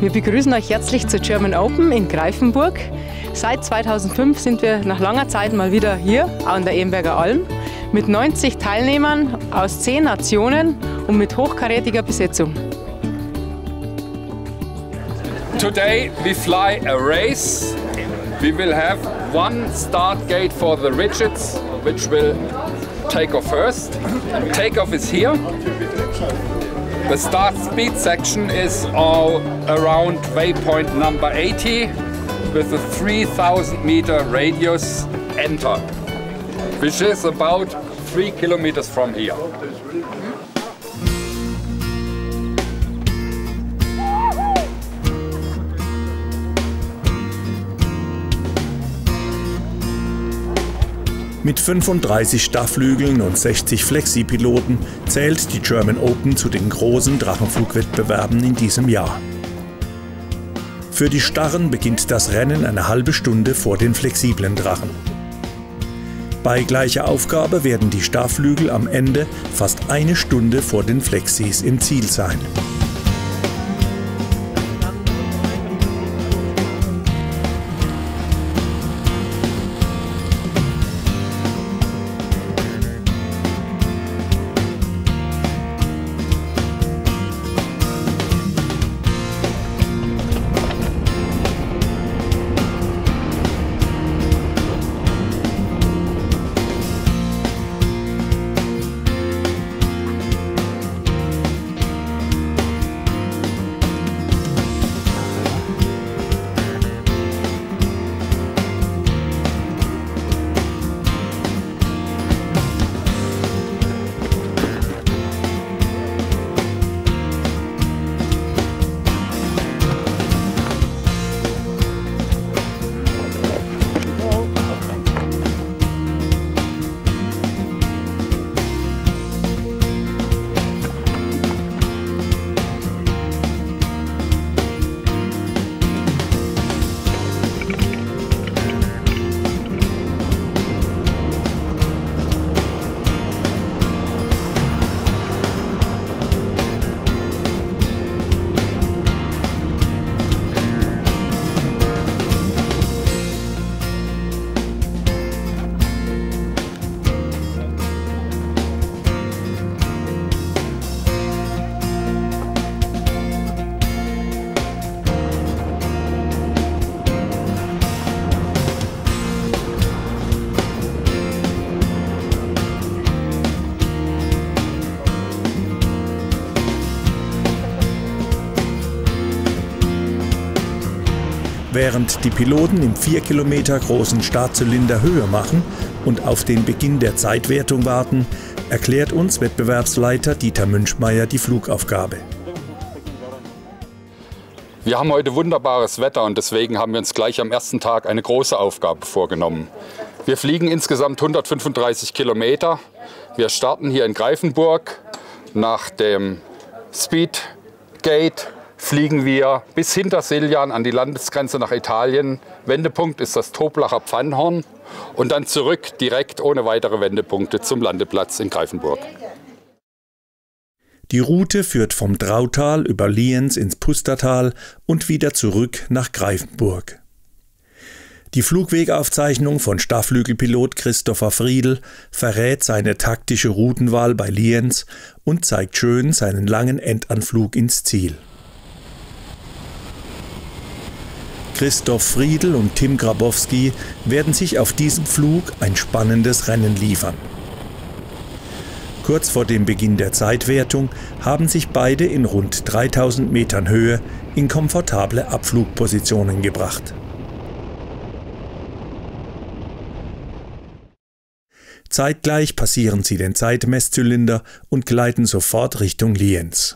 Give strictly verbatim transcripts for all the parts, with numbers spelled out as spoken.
Wir begrüßen euch herzlich zur German Open in Greifenburg. Seit zweitausendfünf sind wir nach langer Zeit mal wieder hier an der Emberger Alm mit neunzig Teilnehmern aus zehn Nationen und mit hochkarätiger Besetzung. Today we fly a race. We will have one start gate for the Rigids, which will take off first. Take off is here. The start speed section is all around waypoint number eighty with a three thousand meter radius enter, which is about three kilometers from here. Mit fünfunddreißig Starrflügeln und sechzig Flexie-Piloten zählt die German Open zu den großen Drachenflugwettbewerben in diesem Jahr. Für die Starren beginnt das Rennen eine halbe Stunde vor den flexiblen Drachen. Bei gleicher Aufgabe werden die Starrflügel am Ende fast eine Stunde vor den Flexies im Ziel sein. Während die Piloten im vier Kilometer großen Startzylinder Höhe machen und auf den Beginn der Zeitwertung warten, erklärt uns Wettbewerbsleiter Dieter Münchmeier die Flugaufgabe. Wir haben heute wunderbares Wetter und deswegen haben wir uns gleich am ersten Tag eine große Aufgabe vorgenommen. Wir fliegen insgesamt hundertfünfunddreißig Kilometer. Wir starten hier in Greifenburg. Nach dem Speedgate fliegen wir bis hinter Siljan an die Landesgrenze nach Italien. Wendepunkt ist das Toblacher Pfannhorn und dann zurück direkt ohne weitere Wendepunkte zum Landeplatz in Greifenburg. Die Route führt vom Drautal über Lienz ins Pustertal und wieder zurück nach Greifenburg. Die Flugwegaufzeichnung von Starrflügelpilot Christopher Friedl verrät seine taktische Routenwahl bei Lienz und zeigt schön seinen langen Endanflug ins Ziel. Christopher Friedl und Tim Grabowski werden sich auf diesem Flug ein spannendes Rennen liefern. Kurz vor dem Beginn der Zeitwertung haben sich beide in rund dreitausend Metern Höhe in komfortable Abflugpositionen gebracht. Zeitgleich passieren sie den Zeitmesszylinder und gleiten sofort Richtung Lienz.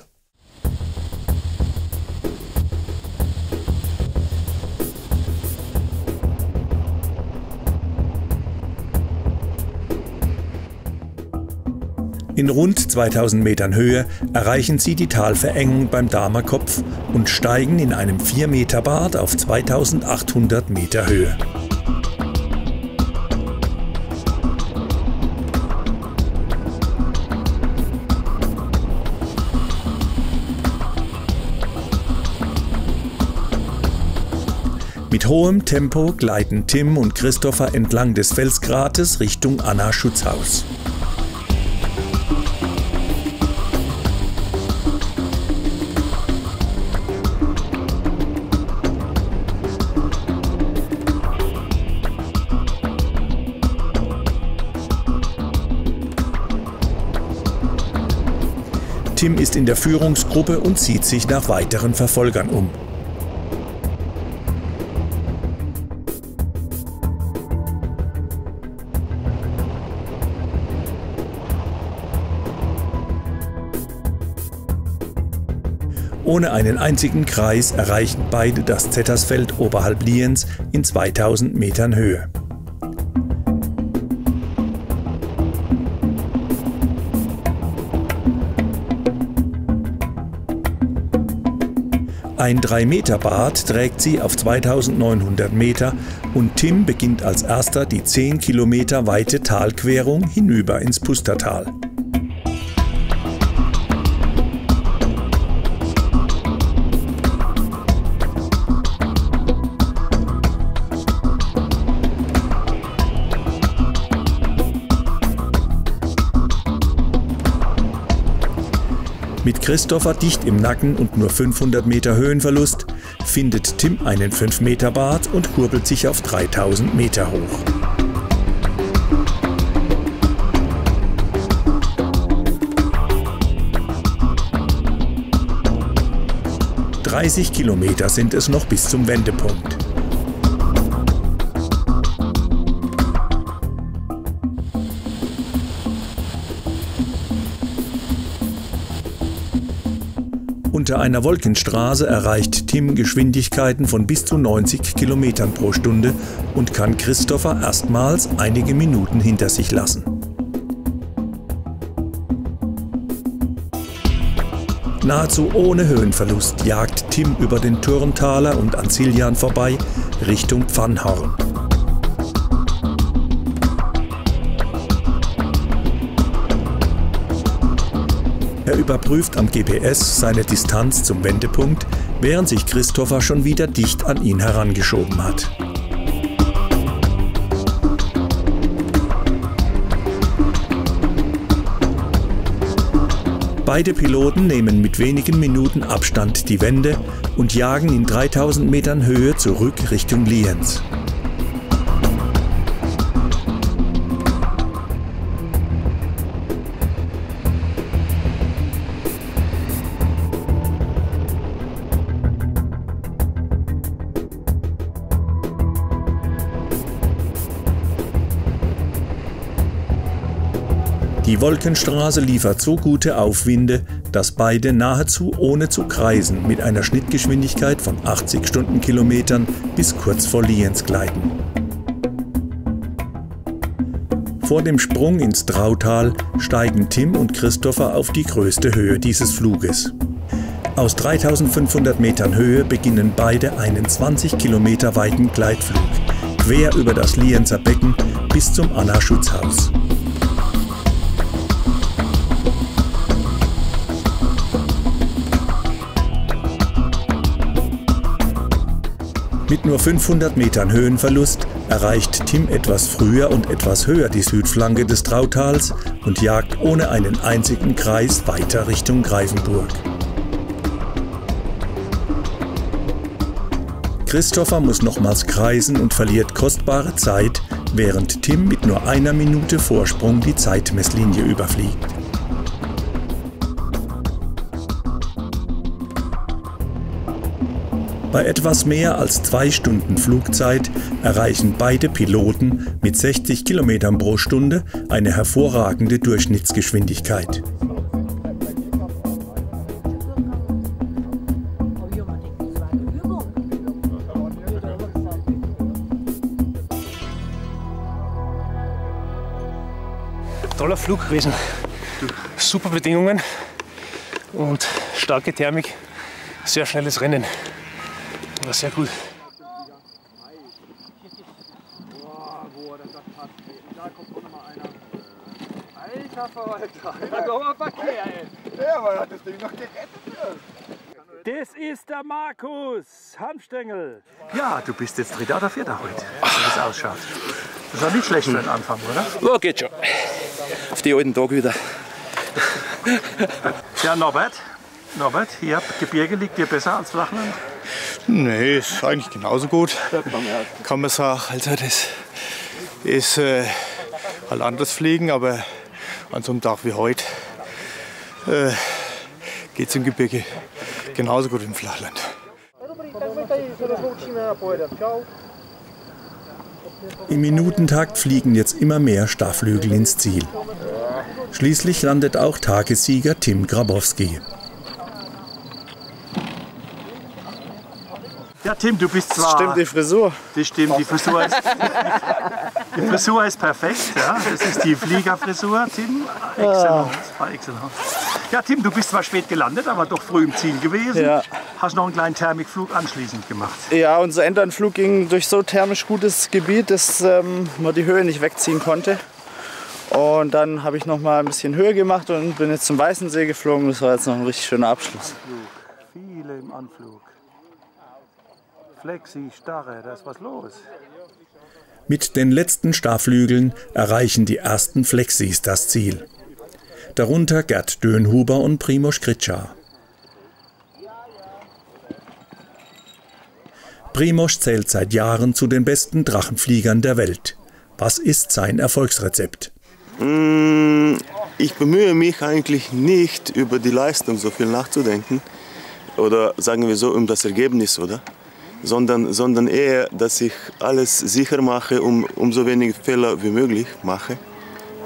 In rund zweitausend Metern Höhe erreichen sie die Talverengung beim Damerkopf und steigen in einem vier Meter Bad auf zweitausendachthundert Meter Höhe. Mit hohem Tempo gleiten Tim und Christopher entlang des Felsgrates Richtung Anna Schutzhaus. Tim ist in der Führungsgruppe und sieht sich nach weiteren Verfolgern um. Ohne einen einzigen Kreis erreichen beide das Zettersfeld oberhalb Lienz in zweitausend Metern Höhe. Ein drei Meter Bad trägt sie auf zweitausendneunhundert Meter und Tim beginnt als erster die zehn Kilometer weite Talquerung hinüber ins Pustertal. Mit Christopher dicht im Nacken und nur fünfhundert Meter Höhenverlust findet Tim einen fünf Meter Bad und kurbelt sich auf dreitausend Meter hoch. dreißig Kilometer sind es noch bis zum Wendepunkt. Unter einer Wolkenstraße erreicht Tim Geschwindigkeiten von bis zu neunzig Kilometern pro Stunde und kann Christopher erstmals einige Minuten hinter sich lassen. Nahezu ohne Höhenverlust jagt Tim über den Türntaler und Anzilian vorbei Richtung Pfannhorn. Er überprüft am G P S seine Distanz zum Wendepunkt, während sich Christopher schon wieder dicht an ihn herangeschoben hat. Beide Piloten nehmen mit wenigen Minuten Abstand die Wende und jagen in dreitausend Metern Höhe zurück Richtung Lienz. Die Wolkenstraße liefert so gute Aufwinde, dass beide nahezu ohne zu kreisen mit einer Schnittgeschwindigkeit von achtzig Stundenkilometern bis kurz vor Lienz gleiten. Vor dem Sprung ins Drautal steigen Tim und Christopher auf die größte Höhe dieses Fluges. Aus dreitausendfünfhundert Metern Höhe beginnen beide einen zwanzig Kilometer weiten Gleitflug, quer über das Lienzer Becken bis zum Anna Schutzhaus. Mit nur fünfhundert Metern Höhenverlust erreicht Tim etwas früher und etwas höher die Südflanke des Drautals und jagt ohne einen einzigen Kreis weiter Richtung Greifenburg. Christopher muss nochmals kreisen und verliert kostbare Zeit, während Tim mit nur einer Minute Vorsprung die Zeitmesslinie überfliegt. Bei etwas mehr als zwei Stunden Flugzeit erreichen beide Piloten mit sechzig Kilometern pro Stunde eine hervorragende Durchschnittsgeschwindigkeit. Toller Flug gewesen. super Bedingungen und starke Thermik, sehr schnelles Rennen. War sehr gut. Das ist der Markus Hanfstengel. Ja, du bist jetzt Dritter oder Vierter heute, wie es ausschaut. Das war nicht schlecht für den Anfang, oder? Ja, geht schon. Auf die alten Tage wieder. Ja, Norbert, Norbert, hier Gebirge liegt dir besser als Flachland? Nee, ist eigentlich genauso gut. Kann man sagen, also das ist äh, halt anders fliegen, aber an so einem Tag wie heute äh, geht es im Gebirge genauso gut wie im Flachland. Im Minutentakt fliegen jetzt immer mehr Starrflügel ins Ziel. Schließlich landet auch Tagessieger Tim Grabowski. Ja, Tim, du bist zwar... Das stimmt, die Frisur. Das stimmt, die Frisur ist, die Frisur ist perfekt. Ja. Das ist die Fliegerfrisur, Tim. Excellent. Ja, Tim, du bist zwar spät gelandet, aber doch früh im Ziel gewesen. Ja. Hast noch einen kleinen Thermikflug anschließend gemacht. Ja, unser Endanflug ging durch so thermisch gutes Gebiet, dass ähm, man die Höhe nicht wegziehen konnte. Und dann habe ich noch mal ein bisschen Höhe gemacht und bin jetzt zum Weißensee geflogen. Das war jetzt noch ein richtig schöner Abschluss. Viele im Anflug. Flexie, Starre, da ist was los. Mit den letzten Starrflügeln erreichen die ersten Flexies das Ziel. Darunter Gerd Dönhuber und Primož Kritscha. Primož zählt seit Jahren zu den besten Drachenfliegern der Welt. Was ist sein Erfolgsrezept? Ich bemühe mich eigentlich nicht, über die Leistung so viel nachzudenken. Oder sagen wir so, um das Ergebnis, oder? Sondern, sondern eher, dass ich alles sicher mache, um, um so wenig Fehler wie möglich mache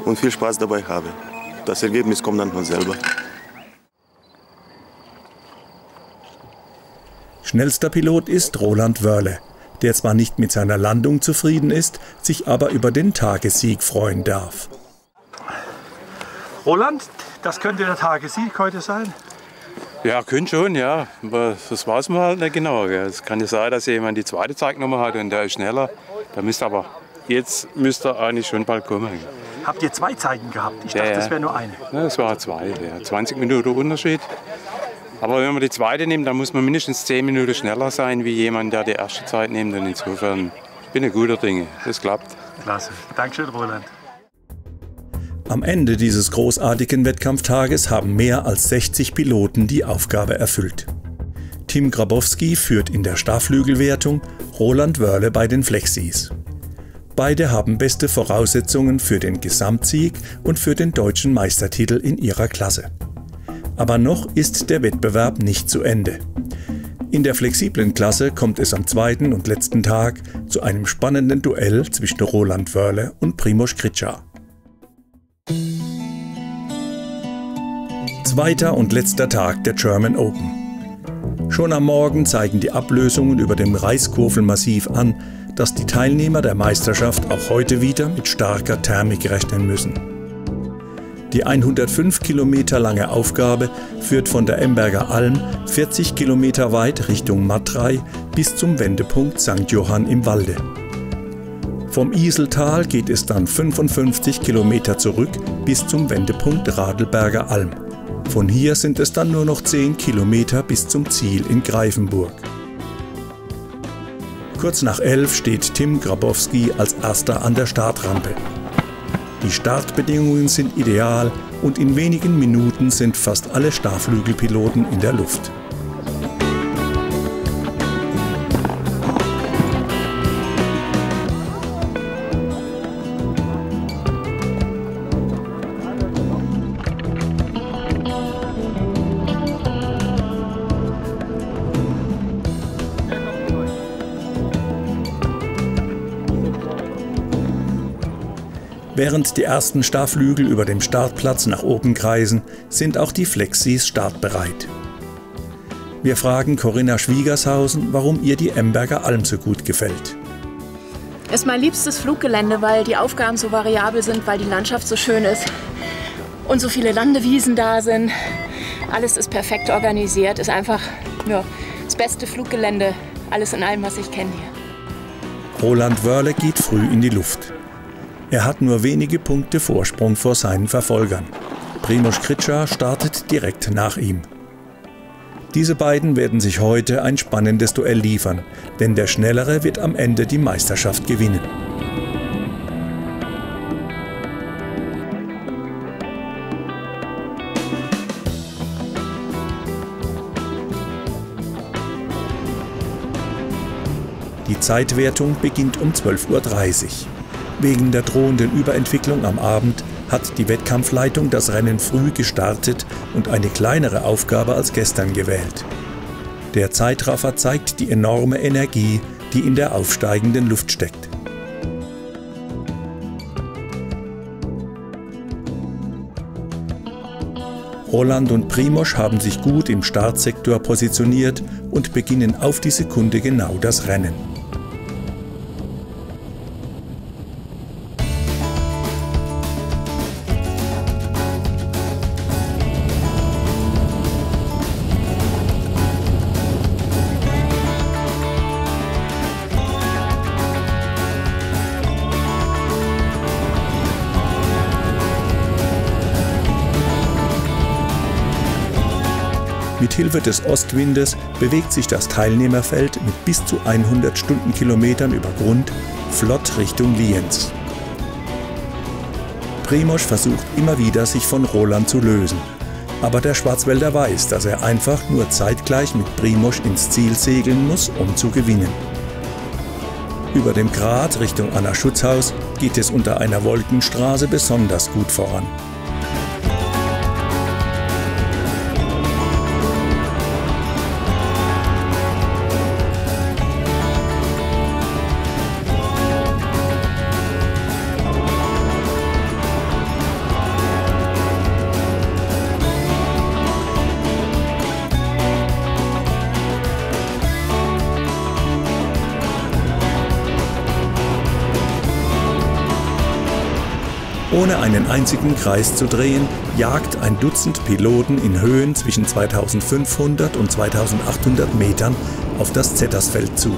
und viel Spaß dabei habe. Das Ergebnis kommt dann von selber. Schnellster Pilot ist Roland Wörle, der zwar nicht mit seiner Landung zufrieden ist, sich aber über den Tagessieg freuen darf. Roland, das könnte der Tagessieg heute sein? Ja, könnte schon, ja. Aber das weiß man halt nicht genau. Gell. Es kann ja sein, dass jemand die zweite Zeignummer hat und der ist schneller. Da müsste aber, jetzt müsste er eigentlich schon bald kommen. Gell. Habt ihr zwei Zeiten gehabt? Ich dachte, ja, ja. Das wäre nur eine. Ja, das war zwei. Ja. zwanzig Minuten Unterschied. Aber wenn man die zweite nimmt, dann muss man mindestens zehn Minuten schneller sein, wie jemand, der die erste Zeit nimmt. Und insofern bin ich guter Dinge. Das klappt. Klasse. Dankeschön, Roland. Am Ende dieses großartigen Wettkampftages haben mehr als sechzig Piloten die Aufgabe erfüllt. Tim Grabowski führt in der Starrflügelwertung, Roland Wörle bei den Flexies. Beide haben beste Voraussetzungen für den Gesamtsieg und für den deutschen Meistertitel in ihrer Klasse. Aber noch ist der Wettbewerb nicht zu Ende. In der flexiblen Klasse kommt es am zweiten und letzten Tag zu einem spannenden Duell zwischen Roland Wörle und Primož Kritscha. Zweiter und letzter Tag der German Open. Schon am Morgen zeigen die Ablösungen über dem Reiskurvelmassiv an, dass die Teilnehmer der Meisterschaft auch heute wieder mit starker Thermik rechnen müssen. Die hundertfünf Kilometer lange Aufgabe führt von der Emberger Alm vierzig Kilometer weit Richtung Matrei bis zum Wendepunkt Sankt Johann im Walde. Vom Iseltal geht es dann fünfundfünfzig Kilometer zurück bis zum Wendepunkt Radelberger Alm. Von hier sind es dann nur noch zehn Kilometer bis zum Ziel in Greifenburg. Kurz nach elf steht Tim Grabowski als Erster an der Startrampe. Die Startbedingungen sind ideal und in wenigen Minuten sind fast alle Starrflügelpiloten in der Luft. Während die ersten Starrflügel über dem Startplatz nach oben kreisen, sind auch die Flexies startbereit. Wir fragen Corinna Schwiegershausen, warum ihr die Emberger Alm so gut gefällt. Es ist mein liebstes Fluggelände, weil die Aufgaben so variabel sind, weil die Landschaft so schön ist. und so viele Landewiesen da sind. Alles ist perfekt organisiert, ist einfach ja, das beste Fluggelände, alles in allem, was ich kenne hier. Roland Wörle geht früh in die Luft. Er hat nur wenige Punkte Vorsprung vor seinen Verfolgern. Primož Kritscha startet direkt nach ihm. Diese beiden werden sich heute ein spannendes Duell liefern, denn der Schnellere wird am Ende die Meisterschaft gewinnen. Die Zeitwertung beginnt um zwölf Uhr dreißig. Wegen der drohenden Überentwicklung am Abend hat die Wettkampfleitung das Rennen früh gestartet und eine kleinere Aufgabe als gestern gewählt. Der Zeitraffer zeigt die enorme Energie, die in der aufsteigenden Luft steckt. Roland und Primož haben sich gut im Startsektor positioniert und beginnen auf die Sekunde genau das Rennen. Mithilfe des Ostwindes bewegt sich das Teilnehmerfeld mit bis zu hundert Stundenkilometern über Grund flott Richtung Lienz. Primož versucht immer wieder, sich von Roland zu lösen. Aber der Schwarzwälder weiß, dass er einfach nur zeitgleich mit Primož ins Ziel segeln muss, um zu gewinnen. Über dem Grat Richtung Anna Schutzhaus geht es unter einer Wolkenstraße besonders gut voran. Ohne einen einzigen Kreis zu drehen, jagt ein Dutzend Piloten in Höhen zwischen zweitausendfünfhundert und zweitausendachthundert Metern auf das Zettersfeld zu.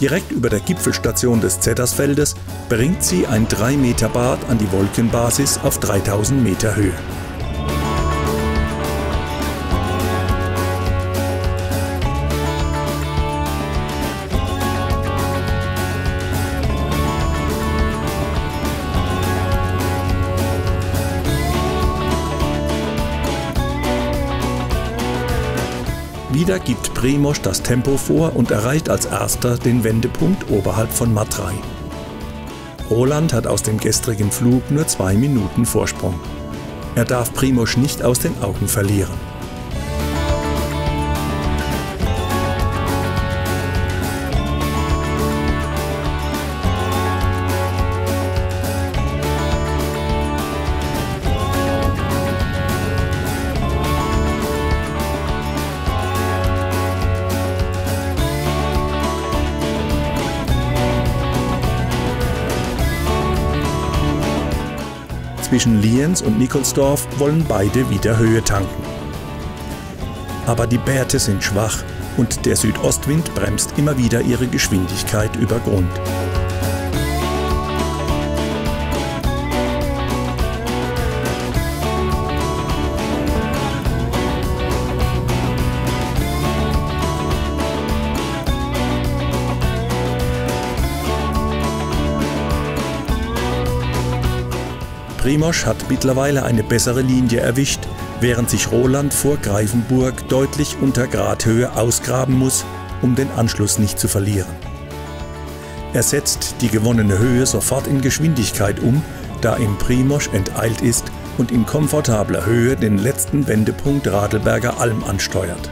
Direkt über der Gipfelstation des Zettersfeldes bringt sie ein drei Meter Bad an die Wolkenbasis auf dreitausend Meter Höhe. Wieder gibt Primož das Tempo vor und erreicht als erster den Wendepunkt oberhalb von Matrei. Roland hat aus dem gestrigen Flug nur zwei Minuten Vorsprung. Er darf Primož nicht aus den Augen verlieren. Zwischen Lienz und Nikolsdorf wollen beide wieder Höhe tanken. Aber die Bärte sind schwach und der Südostwind bremst immer wieder ihre Geschwindigkeit über Grund. Primož hat mittlerweile eine bessere Linie erwischt, während sich Roland vor Greifenburg deutlich unter Gradhöhe ausgraben muss, um den Anschluss nicht zu verlieren. Er setzt die gewonnene Höhe sofort in Geschwindigkeit um, da ihm Primož enteilt ist und in komfortabler Höhe den letzten Wendepunkt Radelberger Alm ansteuert.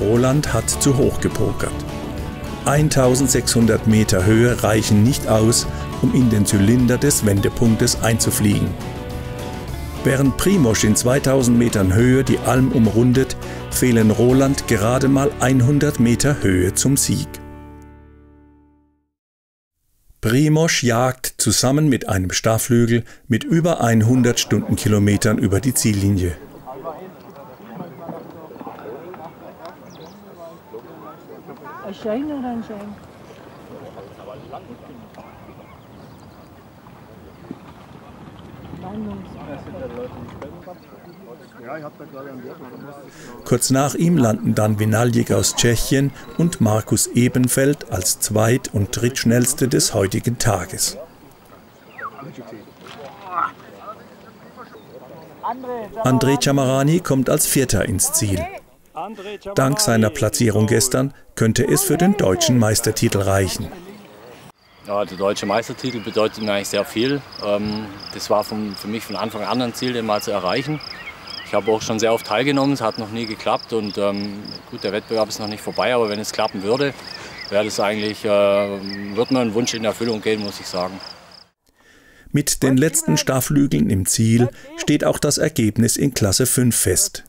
Roland hat zu hoch gepokert. eintausendsechshundert Meter Höhe reichen nicht aus, um in den Zylinder des Wendepunktes einzufliegen. Während Primož in zweitausend Metern Höhe die Alm umrundet, fehlen Roland gerade mal hundert Meter Höhe zum Sieg. Primož jagt zusammen mit einem Starrflügel mit über hundert Stundenkilometern über die Ziellinie. Kurz nach ihm landen dann Vinaljic aus Tschechien und Markus Ebenfeld als Zweit- und Drittschnellste des heutigen Tages. Andrej Čamarani kommt als Vierter ins Ziel. Dank seiner Platzierung gestern könnte es für den deutschen Meistertitel reichen. Ja, der deutsche Meistertitel bedeutet mir eigentlich sehr viel. Das war für mich von Anfang an ein Ziel, den mal zu erreichen. Ich habe auch schon sehr oft teilgenommen, es hat noch nie geklappt. Und gut, der Wettbewerb ist noch nicht vorbei, aber wenn es klappen würde, wäre das eigentlich, wird mir ein Wunsch in Erfüllung gehen, muss ich sagen. Mit den letzten Starrflügeln im Ziel steht auch das Ergebnis in Klasse fünf fest.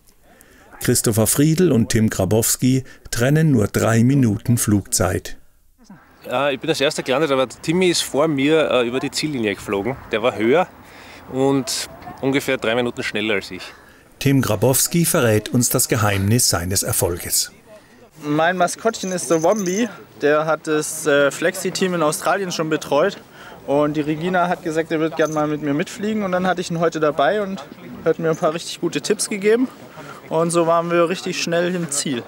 Christopher Friedl und Tim Grabowski trennen nur drei Minuten Flugzeit. Ich bin als erster gelandet, aber Timmy ist vor mir äh, über die Ziellinie geflogen. Der war höher und ungefähr drei Minuten schneller als ich. Tim Grabowski verrät uns das Geheimnis seines Erfolges. Mein Maskottchen ist der Wombi. Der hat das äh, Flexie-Team in Australien schon betreut. Und die Regina hat gesagt, er wird gerne mal mit mir mitfliegen. Und dann hatte ich ihn heute dabei und hat mir ein paar richtig gute Tipps gegeben. Und so waren wir richtig schnell im Ziel.